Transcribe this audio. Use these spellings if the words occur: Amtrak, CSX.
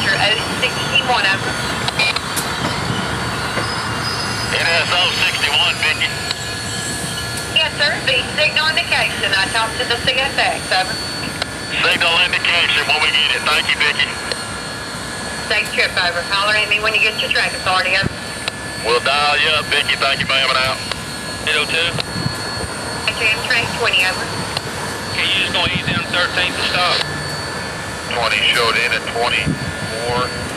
departure 061 over. It is 061, Vicky. Yes, sir. The signal indication. I talked to the CSX, over. Signal indication when we get it. Thank you, Vicky. Safe trip, over. Holler at me when you get your track authority, over. We'll dial you up, Vicky. Thank you, ma'am, and out. 802. Okay, Amtrak 20, over. Okay, you just going to ease down 13th to stop. 20 showed in at 24.